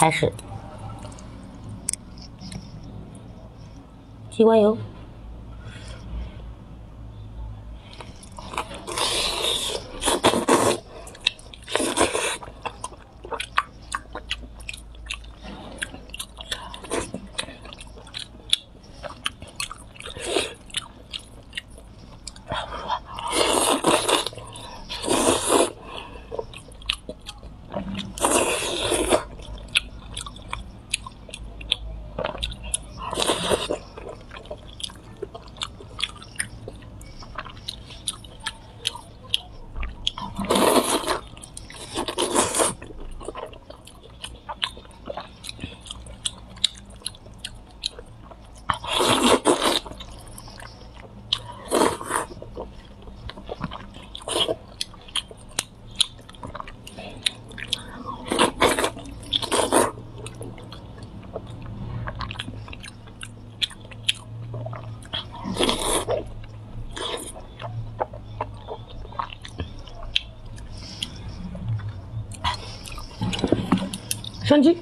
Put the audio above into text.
开始，鸡冠油。 生鸡。